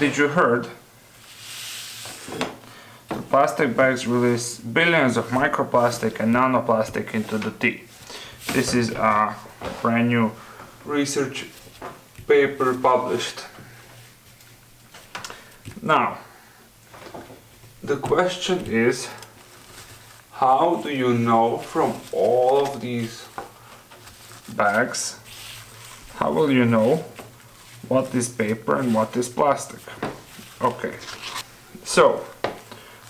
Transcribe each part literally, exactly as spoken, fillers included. Did you heard? The plastic bags release billions of microplastic and nanoplastic into the tea. This is a brand new research paper published. Now, the question is, how do you know from all of these bags, how will you know what is paper and what is plastic? Okay, so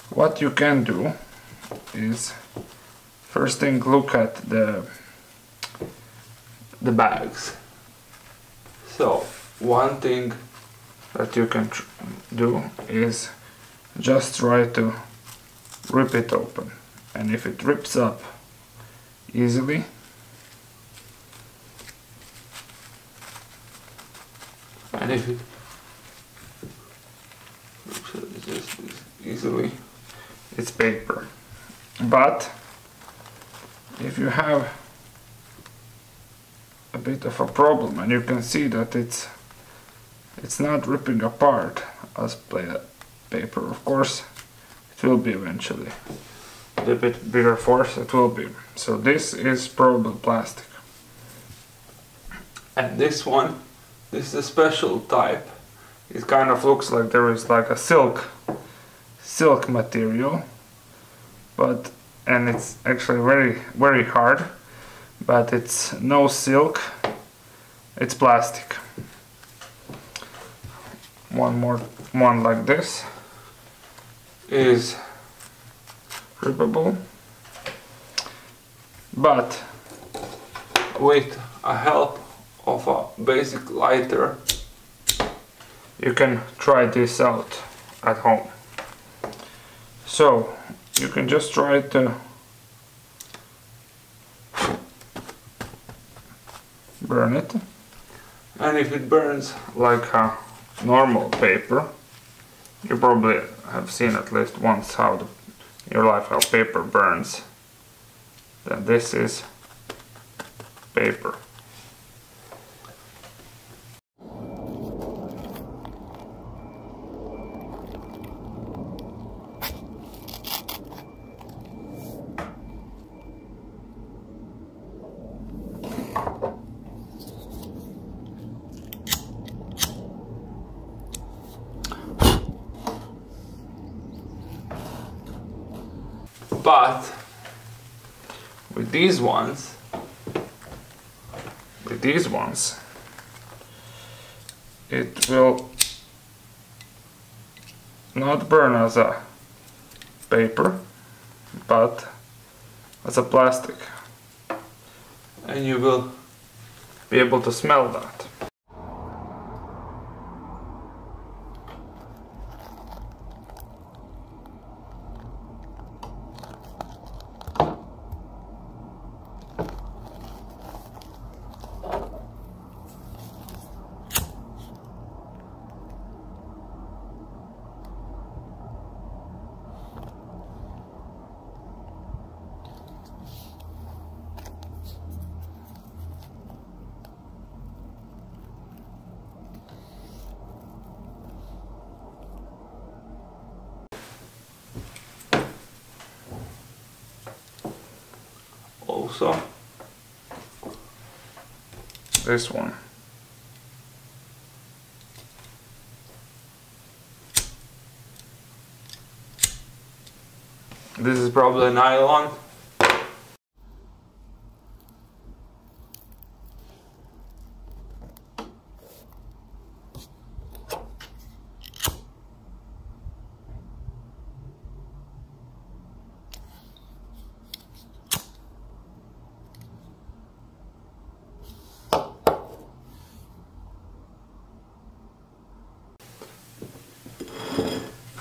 what you can do is, first thing, look at the the bags. So one thing that you can tr do is just try to rip it open, and if it rips up easily, and if it rips up just easily, it's paper. But if you have a bit of a problem and you can see that it's it's not ripping apart as paper, of course it will be eventually. A bit bigger force it will be. So this is probably plastic. And this one, this is a special type. It kind of looks like there is like a silk silk material, but and it's actually very very hard, but it's no silk, it's plastic. One more one like this is rippable, but with a help of a basic lighter you can try this out at home. So you can just try to burn it, and if it burns like a normal paper, you probably have seen at least once how the your life how paper burns, then this is paper. But with these ones, with these ones, it will not burn as a paper, but as a plastic. And you will be able to smell that. Also, this one, this is probably nylon.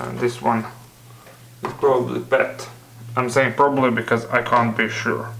And this one is probably P E T. I'm saying probably because I can't be sure.